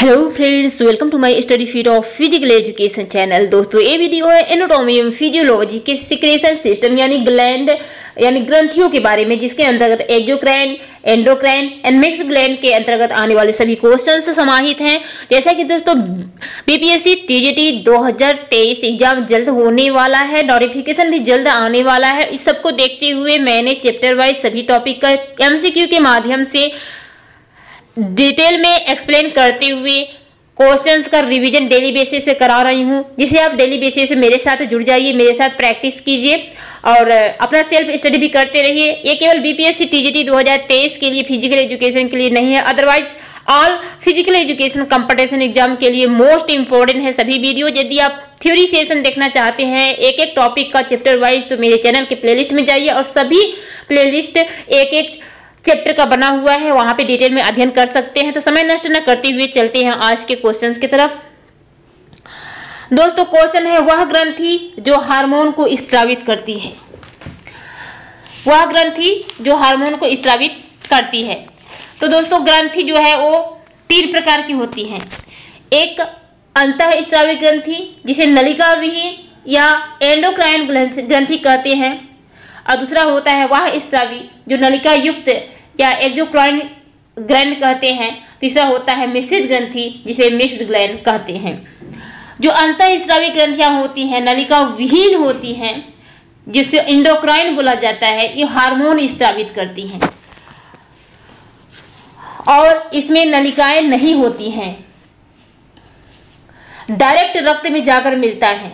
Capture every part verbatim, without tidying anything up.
Hello friends, welcome to my study field of physical education channel. दोस्तों ये video है anatomy एवं physiology के सिक्रेशन सिस्टम यानी ग्लैंड यानी ग्रंथियों के बारे में, जिसके अंतर्गत exocrine, endocrine and mix gland के अंतर्गत आने वाले सभी क्वेश्चन समाहित हैं। जैसा कि दोस्तों बीपीएससी टीजीटी दो हज़ार तेईस एग्जाम जल्द होने वाला है, नोटिफिकेशन भी जल्द आने वाला है, इस सबको देखते हुए मैंने चैप्टर वाइज सभी टॉपिक का एमसीक्यू के माध्यम से डिटेल में एक्सप्लेन करते हुए क्वेश्चंस का रिवीजन डेली बेसिस पे करा रही हूँ, जिसे आप डेली बेसिस पे मेरे साथ जुड़ जाइए, मेरे साथ प्रैक्टिस कीजिए और अपना सेल्फ स्टडी भी करते रहिए। ये केवल बीपीएससी टीजीटी दो हज़ार तेईस के लिए फिजिकल एजुकेशन के लिए नहीं है, otherwise all physical education competition exam के लिए मोस्ट इंपॉर्टेंट है सभी वीडियो। यदि आप थ्योरी सेशन देखना चाहते हैं एक एक टॉपिक का चैप्टर वाइज, तो मेरे चैनल के प्लेलिस्ट में जाइए और सभी प्लेलिस्ट एक एक चैप्टर का बना हुआ है, वहां पे डिटेल में अध्ययन कर सकते हैं। तो समय नष्ट न करते हुए चलते हैं आज के क्वेश्चंस की तरफ। दोस्तों क्वेश्चन है, वह ग्रंथि जो हार्मोन को स्त्रावित करती है, वह ग्रंथि जो हार्मोन को स्त्रावित करती है। तो दोस्तों ग्रंथि जो है वो तीन प्रकार की होती है। एक अंतः स्त्रावी ग्रंथि जिसे नलिका विहीन या एंडोक्राइन ग्रंथि कहते हैं, और दूसरा होता है वह स्त्रावी जो नलिका युक्त या एक्सोक्राइन ग्लैंड कहते हैं। तीसरा होता है मिश्रित ग्रंथि जिसे मिक्स्ड ग्लैंड कहते हैं। जो अंतः स्त्रावी ग्रंथियां होती हैं नलिका विहीन होती हैं, जिसे एंडोक्राइन बोला जाता है, ये हार्मोन स्त्रावित करती हैं और इसमें नलिकाएं नहीं होती हैं, डायरेक्ट रक्त में जाकर मिलता है,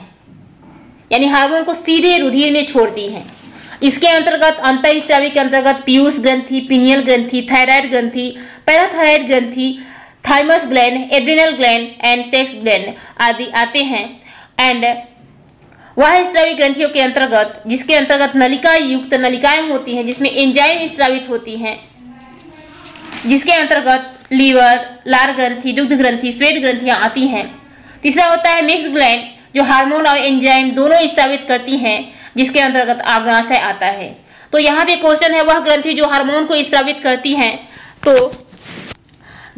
यानी हार्मोन को सीधे रुधिर में छोड़ती हैं। इसके अंतर्गत अंतः स्त्रावी के अंतर्गत पीयूष ग्रंथि, पिनियल ग्रंथि, थायराइड ग्रंथि, पैराथायराइड ग्रंथि, thymus gland, adrenal gland and sex gland आदि आते हैं। एंड वह स्त्रावी ग्रंथियों के अंतर्गत जिसके अंतर्गत नलिका युक्त नलिकाएं होती हैं, जिसमें एंजाइम स्त्रावित होती हैं, जिसके अंतर्गत लीवर, लार ग्रंथि, दुग्ध ग्रंथि, श्वेत ग्रंथियां आती हैं। तीसरा होता है मिक्स ग्लैंड जो हार्मोन और एंजाइम दोनों स्त्रावित करती हैं, जिसके अंतर्गत अग्नाशय आता है। तो यहाँ पे क्वेश्चन है, वह ग्रंथि जो हार्मोन को स्त्रावित करती हैं, तो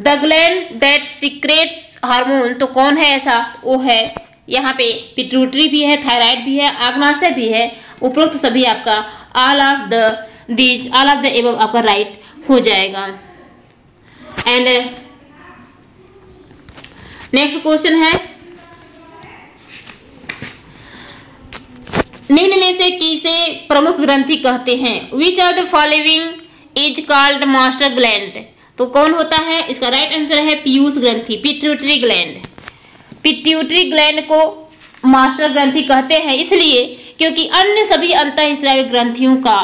the gland that secretes hormone, तो कौन है ऐसा? वो है यहाँ पे पिट्यूटरी भी है, थायराइड भी है, अग्नाशय भी है। उपरोक्त तो सभी आपका all of the these all of the above आपका राइट हो जाएगा। एंड नेक्स्ट क्वेश्चन है, निम्न में से किसे प्रमुख ग्रंथि कहते हैं? Which are the following is called master gland, तो कौन होता है? इसका राइट आंसर है पीयूष ग्रंथि, पिट्यूटरी ग्लैंड। पिट्यूटरी ग्लैंड को मास्टर ग्रंथि कहते हैं इसलिए क्योंकि अन्य सभी अंतः स्रावी ग्रंथियों का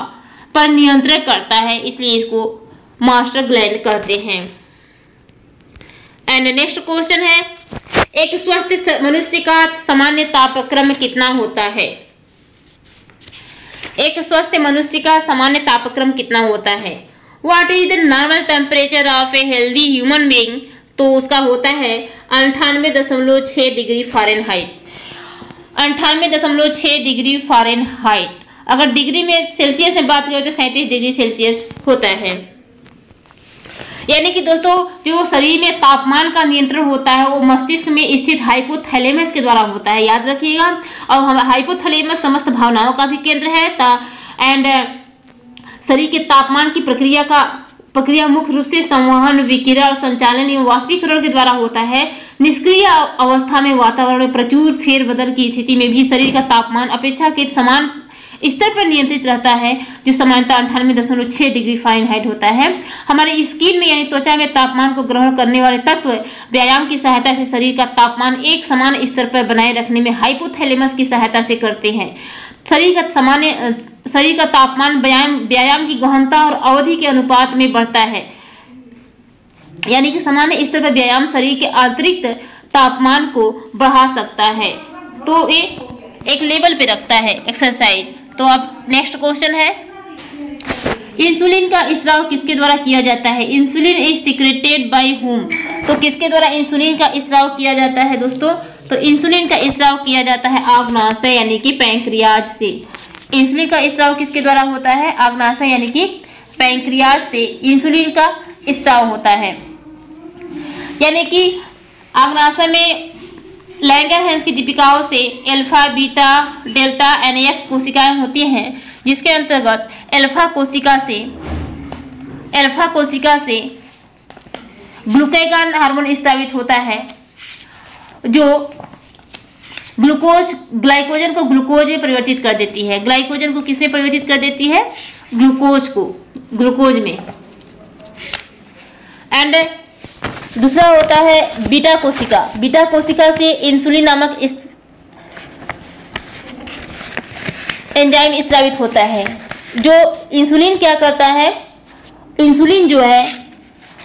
पर नियंत्रण करता है, इसलिए इसको मास्टर ग्लैंड कहते हैं। एंड नेक्स्ट क्वेश्चन है, एक स्वस्थ मनुष्य का सामान्य तापक्रम कितना होता है? एक स्वस्थ मनुष्य का सामान्य तापक्रम कितना होता है? What is the normal temperature of a healthy human being, तो उसका होता है अंठानवे दशमलव छः डिग्री फारेनहाइट, अंठानवे दशमलव छः डिग्री फारेनहाइट। अगर डिग्री में सेल्सियस में बात करें तो सैंतीस डिग्री सेल्सियस होता है। यानी कि दोस्तों जो शरीर में तापमान का नियंत्रण होता है वो मस्तिष्क में स्थित हाइपोथैलेमस के द्वारा होता है, याद रखिएगा। और हम हाइपोथैलेमस समस्त भावनाओं का भी केंद्र है। एंड शरीर के तापमान की प्रक्रिया का प्रक्रिया मुख्य रूप से संवहन, विकिरण, संचालन एवं वाष्पीकरण के द्वारा होता है। निष्क्रिय अवस्था में वातावरण में प्रचुर फेरबदल की स्थिति में भी शरीर का तापमान अपेक्षाकृत समान स्तर पर नियंत्रित रहता है, जो सामान्यतः अंठानवे दशमलव छः डिग्री फारेनहाइट होता है। हमारे स्किन में यानी त्वचा में तापमान को ग्रहण करने वाले तत्व व्यायाम की सहायता से शरीर का तापमान एक समान स्तर पर बनाए रखने में हाइपोथैलेमस की सहायता से करते हैं। शरीर का सामान्य शरीर का तापमान व्यायाम व्यायाम की गहनता और अवधि के अनुपात में बढ़ता है, यानी कि सामान्य स्तर पर व्यायाम शरीर के आंतरिक तापमान को बढ़ा सकता है, तो ये एक लेवल पे रखता है एक्सरसाइज। तो अब नेक्स्ट क्वेश्चन है, इंसुलिन का स्राव किसके द्वारा किया जाता है? Insulin is secreted by whom, तो किसके द्वारा इंसुलिन का स्राव किया जाता है दोस्तों? तो इंसुलिन का स्राव किया जाता है अग्नाशय यानी कि पैंक्रियाज से। इंसुलिन का स्राव किसके द्वारा होता है? अग्नाशय यानी कि पैंक्रियाज से इंसुलिन का स्राव होता है। यानी कि अग्नाशय में लैंगरहैंस की दीपिकाओं से alpha, beta, delta, and a F कोशिकाएं होती हैं, जिसके अंतर्गत अल्फा कोशिका से अल्फा कोशिका से ग्लूकागन हार्मोन स्रावित होता है, जो ग्लूकोज ग्लाइकोजन को ग्लूकोज में परिवर्तित कर देती है। ग्लाइकोजन को किसमें परिवर्तित कर देती है? ग्लूकोज को ग्लूकोज में। एंड दूसरा होता है बीटा कोशिका। बीटा कोशिका से इंसुलिन नामक इस एंजाइम स्रावित होता है, जो इंसुलिन क्या करता है, इंसुलिन जो है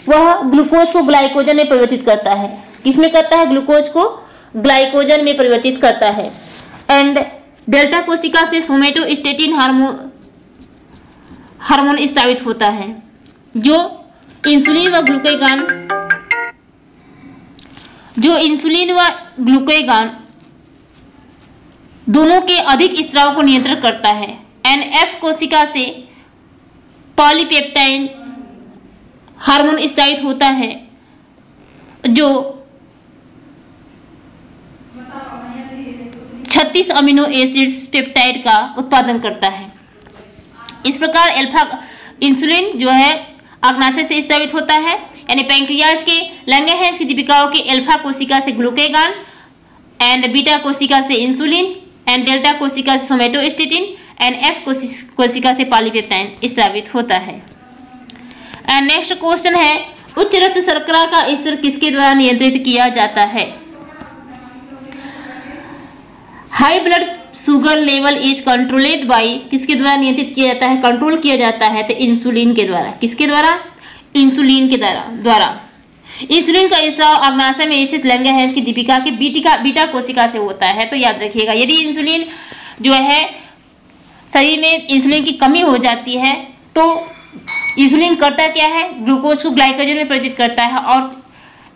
वह ग्लूकोज को ग्लाइकोजन में परिवर्तित करता है। किसमें करता है? ग्लूकोज को ग्लाइकोजन में परिवर्तित करता है। एंड डेल्टा कोशिका से सोमेटोस्टेटिन हार्मोन हार्मोन स्रावित होता है, जो इंसुलिन व ग्लूकागन जो इंसुलिन व ग्लूकागन दोनों के अधिक स्राव को नियंत्रित करता है। एन एफ कोशिका से पॉलीपेप्टाइन हार्मोन स्रावित होता है, जो छत्तीस अमीनो एसिड्स पेप्टाइड का उत्पादन करता है। इस प्रकार अल्फा इंसुलिन जो है अग्नाशय से स्रावित होता है, यानी पैंक्रियाज के लैंगरहैंस की दीपिकाओं के अल्फा कोशिका से ग्लूकागन, एंड बीटा कोशिका से इंसुलिन, एंड डेल्टा कोशिका से सोमेटोस्टेटिन, एंड एफ कोशिका से पॉलीपेप्टाइन स्रावित होता है। एंड नेक्स्ट क्वेश्चन है, उच्च रक्त शर्करा का स्तर किसके द्वारा नियंत्रित किया जाता है? High blood sugar level is controlled by किसके द्वारा नियंत्रित किया जाता है, कंट्रोल किया जाता है? तो इंसुलिन के द्वारा। किसके द्वारा? इंसुलिन के द्वारा। इंसुलिन का स्राव अग्नाशय में स्थित लैंगरहैंस की दीपिका के बीटा बीटा कोशिका से होता है। तो याद रखिएगा, यदि इंसुलिन जो है शरीर में इंसुलिन की कमी हो जाती है, तो इंसुलिन करता क्या है, ग्लूकोज को ग्लाइकोजन में परिवर्तित करता है और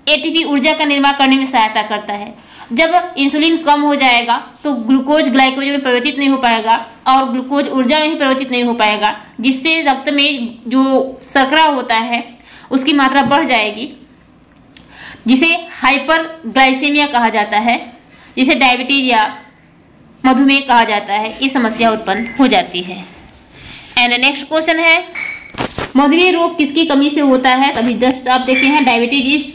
एटीपी ऊर्जा का निर्माण करने में सहायता करता है। जब इंसुलिन कम हो जाएगा तो ग्लूकोज ग्लाइकोज में परिवर्तित नहीं हो पाएगा और ग्लूकोज ऊर्जा में ही परिवर्तित नहीं हो पाएगा, जिससे रक्त में जो शर्करा होता है उसकी मात्रा बढ़ जाएगी, जिसे हाइपरग्लाइसेमिया कहा जाता है, जिसे डायबिटीज या मधुमेह कहा जाता है। ये समस्या उत्पन्न हो जाती है। एंड नेक्स्ट क्वेश्चन है, मधुमेह रोग किसकी कमी से होता है? अभी जस्ट आप देखे हैं, diabetes is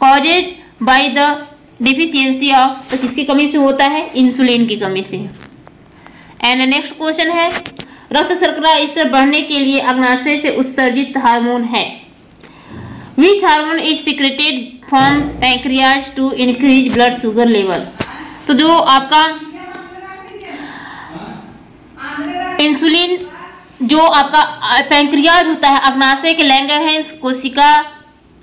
caused by the deficiency of, तो किसकी कमी से होता है? इंसुलिन की कमी से। एंड नेक्स्ट क्वेश्चन है, रक्त शर्करा स्तर बढ़ने के लिए अग्नाशय से उत्सर्जित हार्मोन है, which hormone is secreted from pancreas to increase blood sugar level? तो जो आपका इंसुलिन जो आपका पैंक्रियाज होता है, अग्नाशय के लैंगरहैंस कोशिका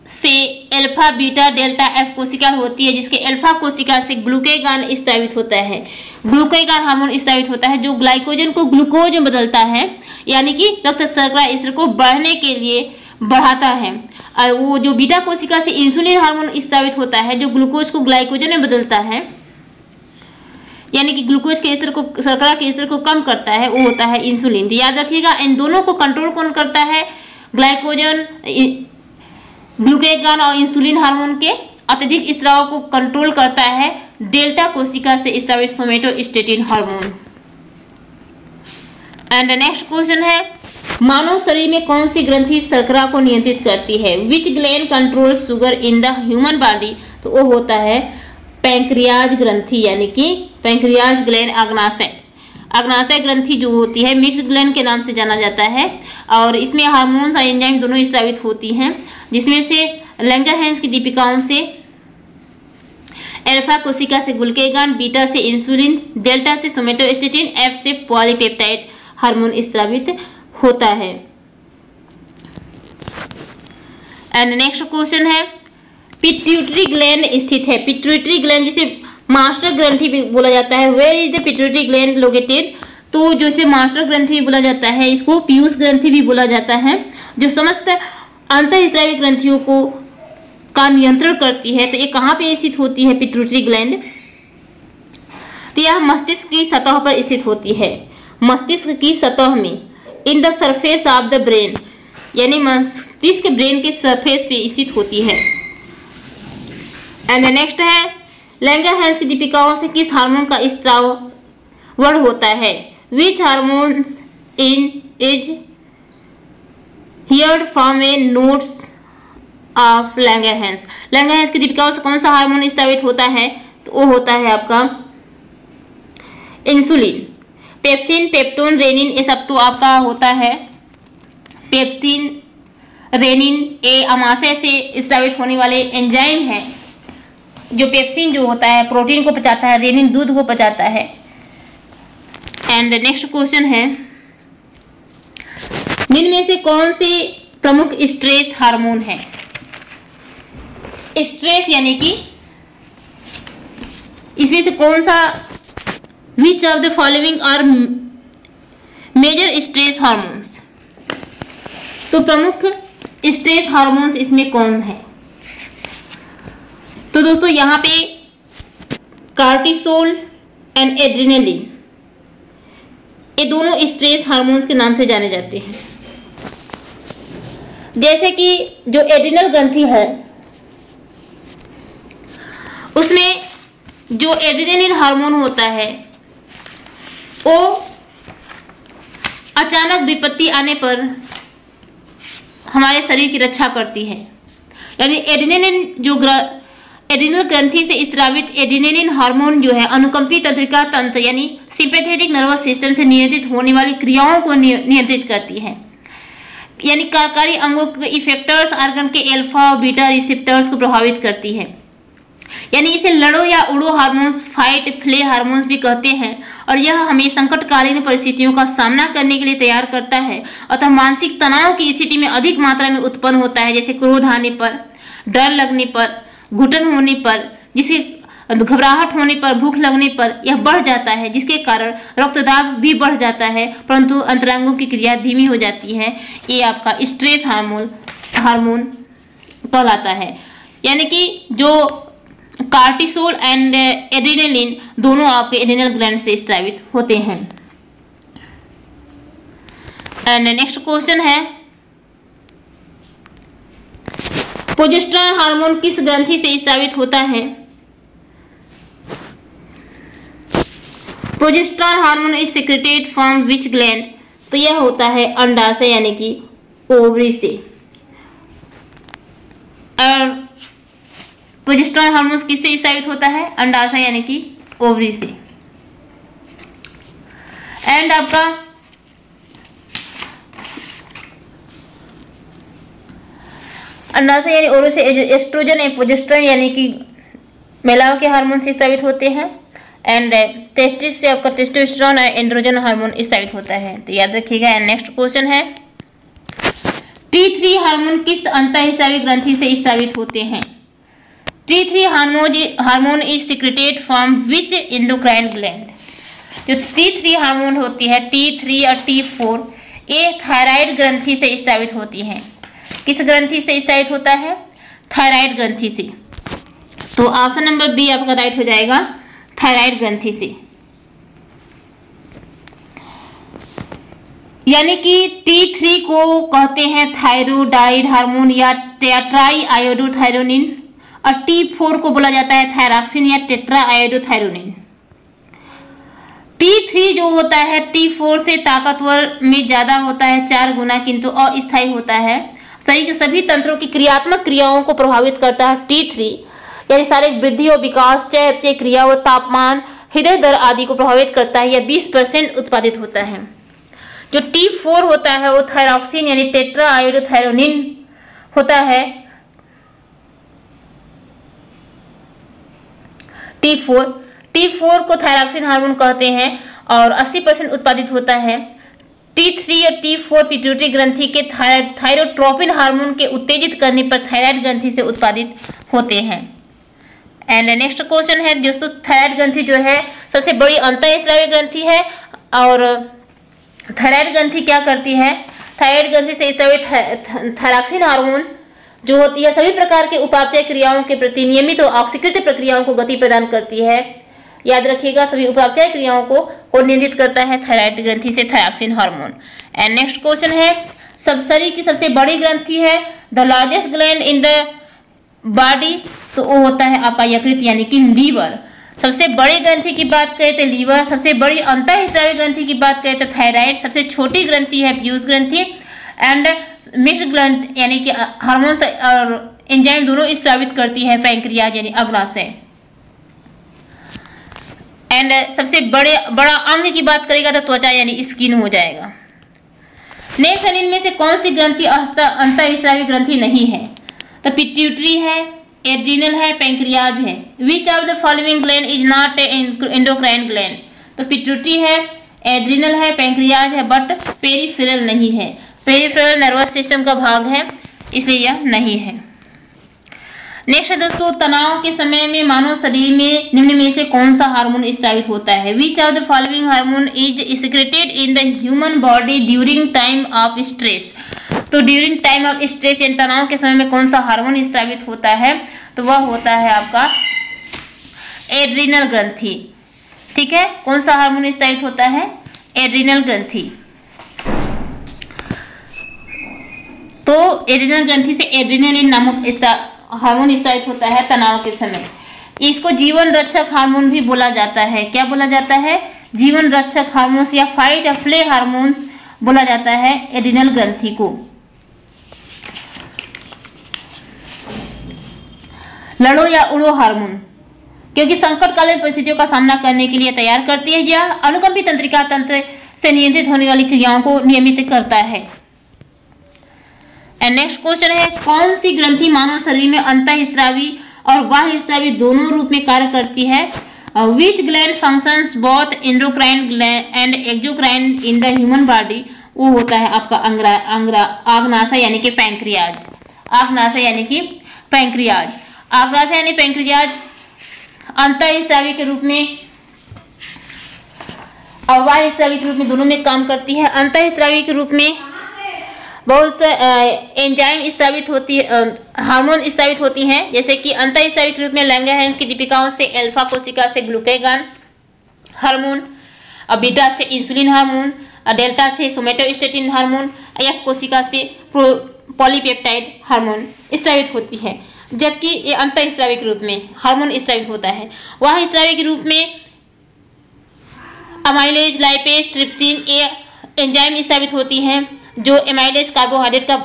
से अल्फा, बीटा, डेल्टा, एफ कोशिका होती है, जिसके अल्फा कोशिका से ग्लूकागन स्रावित होता है, ग्लूकागन हार्मोन स्रावित होता है, जो ग्लाइकोजन को ग्लूकोज में बदलता है, यानी कि रक्त शर्करा स्तर को बढ़ने के लिए बढ़ाता है। और वो जो बीटा कोशिका से इंसुलिन हार्मोन स्रावित होता है, जो ग्लूकोज को ग्लाइकोजन में बदलता है, यानी कि ग्लूकोज के स्तर को शर्करा के स्तर को कम करता है, वो होता है इंसुलिन। याद रखिएगा, इन दोनों को कंट्रोल कौन करता है? ग्लाइकोजन, ग्लूकागन और इंसुलिन हार्मोन के अत्यधिक स्राव को कंट्रोल करता है डेल्टा कोशिका से स्रावित somatostatin hormone. And next question है, मानव शरीर में कौन सी ग्रंथि शर्करा को नियंत्रित करती है? Which gland control sugar in the human body? तो वो होता है पैंक्रियाज ग्रंथि, यानी कि पैंक्रियाज ग्लैंड अग्नाशय अग्नाशय ग्रंथि जो होती है, मिक्स ग्लैंड के नाम से जाना जाता है, और इसमें हार्मोन्स और एंजाइम दोनों स्रावित होती हैं, जिसमें से लैंगरहैंस की दीपिकाओं से अल्फा कोशिका से ग्लूकागन, बीटा से इंसुलिन, डेल्टा से सोमेटोस्टेटिन, एफ से पॉलीपेप्टाइड हार्मोन स्रावित होता है। एंड नेक्स्ट क्वेश्चन है, पिट्यूटरी ग्लैंड स्थित है, पिट्यूटरी ग्लैंड जिसे मास्टर ग्रंथि भी बोला जाता है, where is the pituitary gland located? तो जैसे मास्टर ग्रंथि भी बोला जाता है, इसको पीयूष ग्रंथि भी बोला जाता है, जो समस्त अंतःस्रावी ग्रंथियों को का नियंत्रण करती है। तो ये कहाँ पे स्थित होती है पिट्यूटरी ग्लैंड? तो यह मस्तिष्क की सतह पर स्थित होती है, मस्तिष्क की सतह में, in the surface of the brain, यानी मस्तिष्क ब्रेन के सरफेस पे स्थित होती है। एंड नेक्स्ट है लैंगरहैंस की दीपिकाओं से किस हार्मोन का स्राव होता है, which hormones in is here from a notes of Langerhans. Langerhans की दीपिकाओं से कौन सा हार्मोन स्रावित होता है, तो वो होता है आपका इंसुलिन। पेप्सिन, पेप्टोन, रेनिन, ये सब तो आपका होता है पेप्सिन, रेनिन, ये अमाशय से स्रावित होने वाले एंजाइम हैं। जो पेप्सिन जो होता है प्रोटीन को पचाता है, रेनिन दूध को पचाता है। एंड नेक्स्ट क्वेश्चन है, जिनमें से कौन से प्रमुख स्ट्रेस हार्मोन है। स्ट्रेस यानी कि इसमें से कौन सा, which of the following are major stress hormones, तो प्रमुख स्ट्रेस हार्मोन्स इसमें कौन है। तो दोस्तों यहाँ पे कार्टिसोल एंड एड्रेनालिन, ये दोनों स्ट्रेस हार्मोन्स के नाम से जाने जाते हैं। जैसे कि जो एड्रिनल ग्रंथि है उसमें जो एड्रेनालिन हार्मोन होता है वो अचानक विपत्ति आने पर हमारे शरीर की रक्षा करती है। यानी एड्रेनालिन जो एड्रिनल ग्रंथि से स्रावित एड्रेनालिन हार्मोन जो है अनुकंपी तंत्रिका तंत्र यानी सिंपैथेटिक नर्वस सिस्टम से नियंत्रित होने वाली क्रियाओं को नियंत्रित करती है। यानी कार्यकारी अंगों के इफेक्टर्स आर्गन के अल्फा और बीटा रिसेप्टर्स को प्रभावित करती है। यानी इसे लड़ो या उड़ो हार्मोन्स, फाइट फ्ले हार्मोन्स भी कहते हैं, और यह हमें संकटकालीन परिस्थितियों का सामना करने के लिए तैयार करता है अतः मानसिक तनाव की स्थिति में अधिक मात्रा में उत्पन्न होता है, जैसे क्रोध आने पर, डर लगने पर, घुटन होने पर, जिसके घबराहट होने पर, भूख लगने पर यह बढ़ जाता है, जिसके कारण रक्तदाब भी बढ़ जाता है परंतु अंतरांगों की क्रिया धीमी हो जाती है। ये आपका स्ट्रेस हार्मोन हार्मोन कहलाता है। यानी कि जो कार्टिसोल एंड एड्रेनालिन दोनों आपके एड्रेनल ग्लैंड से स्रावित होते हैं। एंड नेक्स्ट क्वेश्चन है, प्रोजेस्टेरॉन हार्मोन किस ग्रंथि से स्रावित होता है। Progesterone hormone is secreted from which gland, तो यह होता है अंडाशय यानी कि ओवरी से। और प्रोजेस्टेरॉन हार्मोन किससे स्रावित होता है, अंडाशय यानी कि ओवरी से। एंड आपका अंडाशय यानी ओवरी से एस्ट्रोजन एंड प्रोजेस्टेरॉन यानी कि महिलाओं के हार्मोन से स्रावित होते हैं। एंड टेस्टिस से आपका टेस्टोस्टेरोन और एंड्रोजन हार्मोन स्रावित होता है, तो याद रखिएगा। एंड नेक्स्ट क्वेश्चन है, टी थ्री हार्मोन किस अंतःस्रावी ग्रंथि से स्रावित होते हैं। T three hormone hormone is secreted from which endocrine gland, जो टी थ्री हार्मोन होती है टी थ्री और टी फोर ये थायराइड ग्रंथि से स्रावित होती है। किस ग्रंथि से स्रावित होता है, थायराइड ग्रंथि से। तो ऑप्शन नंबर बी आपका राइट हो जाएगा, थायराइड ग्रंथि से। यानी कि टी थ्री को कहते हैं थायरोडाइड हार्मोन या टेट्राई आयोडोथायरोनिन, और टी फोर को बोला जाता है थायरॉक्सिन या टेट्रा आयोडोथायरोनिन। टी थ्री जो होता है टी फोर से ताकतवर में ज्यादा होता है चार गुना, किंतु अस्थायी होता है, शरीर के सभी तंत्रों की क्रियात्मक क्रियाओं को प्रभावित करता है। टी थ्री यानी शारीरिक वृद्धि और विकास, चयापचय क्रिया व तापमान, हृदय दर आदि को प्रभावित करता है। यह बीस परसेंट उत्पादित होता है। जो टी फोर होता है वो थायरॉक्सिन यानी टेट्रा आयोडोथायरोनिन होता है। टी फोर टी फोर को थायरॉक्सिन हार्मोन कहते हैं और अस्सी परसेंट उत्पादित होता है। टी थ्री और टी फोर पिट्यूटरी ग्रंथि के थायरोट्रोपिन हार्मोन के उत्तेजित करने पर थायराइड ग्रंथि से उत्पादित होते हैं। एंड नेक्स्ट क्वेश्चन है दोस्तों, थायराइड ग्रंथि जो है सबसे बड़ी अंतःस्रावी ग्रंथि है, और थायराइड ग्रंथि क्या करती है, थायराइड ग्रंथि से स्रावित थायरॉक्सिन हार्मोन जो होती है सभी प्रकार के उपापचय क्रियाओं के प्रति नियमित और ऑक्सीकृत प्रक्रियाओं को गति प्रदान करती है। याद रखिएगा, सभी उपापचय क्रियाओं को को नियंत्रित करता है थायराइड ग्रंथि से thyroxine hormone. And next question है, सब शरीर की सबसे बड़ी ग्रंथि है, the largest gland in the body तो वो होता है अपायकृत यानी कि लीवर। सबसे बड़े ग्रंथि की बात करें तो लीवर, सबसे बड़ी अंतःस्रावी ग्रंथि की बात करें तो थायराइड, सबसे छोटी ग्रंथि है पीयूष ग्रंथि, एंड मिश्र ग्रंथ यानी कि हार्मोन्स और एंजाइम दोनों स्रावित करती है पैंक्रियाज यानी अग्नाशय। एंड सबसे बड़े बड़ा अंग की बात करेगा तो त्वचा यानी स्किन हो जाएगा। नेक्स्ट, इनमें से कौन सी ग्रंथि अंतःस्रावी ग्रंथि नहीं है? तो पिट्यूटरी है, एड्रीनल है, पैंक्रियाज है। Which of the following gland is not endocrine gland? तो पिट्यूटरी है, एड्रीनल है, पैंक्रियाज है, बट पेरिफेरल नहीं है। पेरिफेरल नर्वस सिस्टम का भाग है, इसलिए यह नहीं है। नेक्स्ट दोस्तों, तनाव के समय में मानव शरीर में निम्न में से कौन सा हार्मोन स्रावित होता है? Which of the following hormone is secreted in the human body during time of stress? तो ड्यूरिंग टाइम ऑफ स्ट्रेस यानी तनाव के समय में कौन सा हार्मोन स्रावित होता है? तो वह होता है आपका एड्रीनल ग्रंथि। ठीक है, कौन सा हार्मोन स्रावित होता है? एड्रीनल ग्रंथि। तो एड्रीनल ग्रंथि से एड्रेनालिन नामक हार्मोन स्रावित होता है तनाव के समय। इसको जीवन रक्षक हार्मोन भी बोला जाता है। क्या बोला जाता है? जीवन रक्षक हार्मोन्स या फाइट या फ्ले हार्मोन्स बोला जाता है एड्रीनल ग्रंथि को। लड़ो या उड़ो हार्मोन क्योंकि संकटकालीन परिस्थितियों का सामना करने के लिए तैयार करती है। यह अनुकंपी तंत्रिका तंत्र से नियंत्रित होने वाली क्रियाओं को नियमित करता है। एंड नेक्स्ट क्वेश्चन है, कौन सी ग्रंथि मानव शरीर में अंतःस्रावी और बाह्यस्रावी दोनों रूप में कार्य करती है? Which gland functions both endocrine gland and exocrine in the human body? वो होता है आपका अंग्रा अंग्रा आग्नाशय यानी कि पैंक्रियाज। आग्नाशय यानी कि पैंक्रियाज। आग्नाशय यानी पैंक्रियाज अंतःस्रावी के रूप में और बाह्यस्रावी के रूप में दोनों में काम करती है। अंतःस्रावी के रूप में बहुत से एंजाइम स्रावित होती है, हार्मोन स्रावित होती हैं, जैसे कि अंतःस्रावी के रूप में लैंगरहैंस की दीपिकाओं से अल्फा कोशिका से ग्लूकागन हार्मोन और बीटा से इंसुलिन हार्मोन और डेल्टा से सोमैटोस्टेटिन हार्मोन, एफ कोशिका से पॉलीपेप्टाइड हार्मोन स्रावित होती है। जबकि ये अंतःस्रावी के रूप में हार्मोन स्रावित होता है। बाह्यस्रावी के रूप में अमाइलेज, लाइपेज, ट्रिप्सिन ये एंजाइम स्रावित होती हैं जो एमाइलेज कार्बोहाइड्रेट का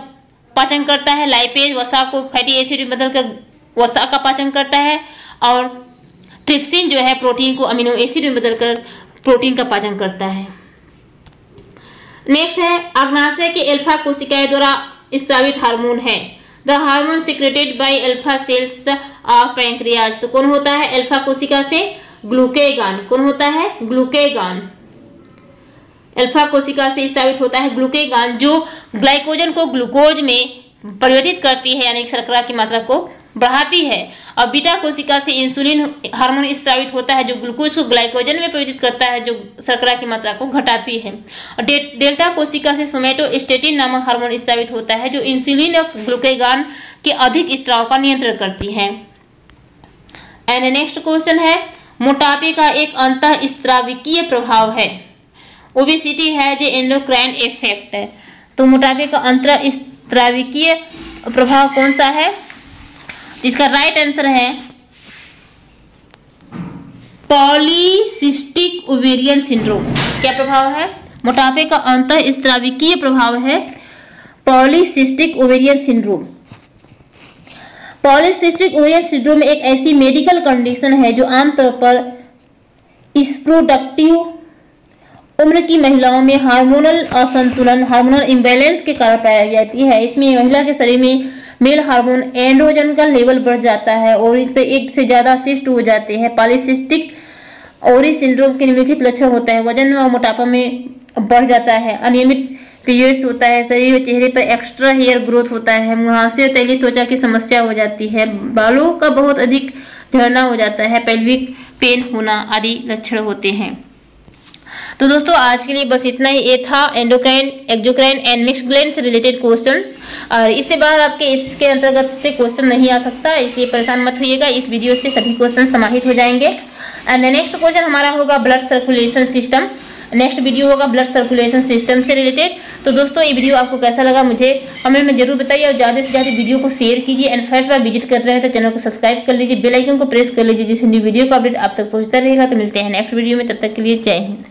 पाचन करता है, लाइपेज वसा को फैटी एसिड में बदलकर वसा का पाचन करता है और ट्रिप्सिन जो है प्रोटीन को अमीनो एसिड में बदलकर प्रोटीन का पाचन करता है। नेक्स्ट है, अग्नाशय के अल्फा कोशिकाएं द्वारा स्रावित हार्मोन है the hormone secreted by alpha cells of pancreas. तो कौन होता है? अल्फा कोशिका से ग्लूकेगन। कौन होता है? ग्लूकेगन। अल्फा कोशिका से स्रावित होता है ग्लूकेगन जो ग्लाइकोजन को ग्लूकोज में परिवर्तित करती है यानी शर्करा की मात्रा को बढ़ाती है। और बीटा कोशिका से इंसुलिन हार्मोन स्रावित होता है जो ग्लूकोज को ग्लाइकोजन में परिवर्तित करता है जो शर्करा की मात्रा को घटाती है। और डे, डेल्टा कोशिका से सोमैटोस्टेटिन नामक हार्मोन स्रावित होता है जो इंसुलिन और ग्लूकेगन के अधिक स्राव का नियंत्रण करती है। एंड नेक्स्ट क्वेश्चन है, मोटापे का एक अंतःस्राविकीय प्रभाव है। ओबेसिटी है जो एंडोक्राइन इफेक्ट है। तो मोटापे का अंतःस्राविकीय प्रभाव कौन सा है? इसका राइट आंसर है पॉलीसिस्टिक ओवेरियन सिंड्रोम। क्या प्रभाव है? मोटापे का अंतःस्राविकीय प्रभाव है polycystic ovarian syndrome. Polycystic ovarian syndrome एक ऐसी मेडिकल कंडीशन है जो आमतौर पर इस प्रोडक्टिव उम्र की महिलाओं में हार्मोनल असंतुलन हार्मोनल इम्बैलेंस के कारण पाई जाती है। इसमें महिला के शरीर में मेल हार्मोन एंड्रोजन का लेवल बढ़ जाता है और इस पर एक से ज़्यादा सिस्ट हो जाते हैं। पॉलीसिस्टिक ओवेरियन सिंड्रोम के निम्नलिखित लक्षण होता है, वजन व मोटापा में बढ़ जाता है, अनियमित पीरियड्स होता है, शरीर व चेहरे पर एक्स्ट्रा हेयर ग्रोथ होता है, मुहासे और तैलीय त्वचा की समस्या हो जाती है, बालों का बहुत अधिक झड़ना हो जाता है, पेल्विक पेन होना आदि लक्षण होते हैं। तो दोस्तों आज के लिए बस इतना ही। ये था endocrine, exocrine and mixed gland से रिलेटेड क्वेश्चंस, और इससे बाहर आपके इसके अंतर्गत से क्वेश्चन नहीं आ सकता, इसलिए परेशान मत होइएगा। इस वीडियो से सभी क्वेश्चन समाहित हो जाएंगे। एंड नेक्स्ट क्वेश्चन हमारा होगा blood circulation system. Next video होगा ब्लड सर्कुलेशन सिस्टम से रिलेटेड। तो दोस्तों ये वीडियो आपको कैसा लगा मुझे कमेंट में जरूर बताइए, और ज़्यादा से ज़्यादा वीडियो को शेयर कीजिए। एंड फर्स्ट बार विजिट कर रहे हैं तो चैनल को सब्सक्राइब कर लीजिए, बेल आइकन को प्रेस कर लीजिए, जिससे न्यू वीडियो का अपडेट आप तक पहुँचता रहेगा। तो मिलते हैं नेक्स्ट वीडियो में, तब तक के लिए जय हिंद।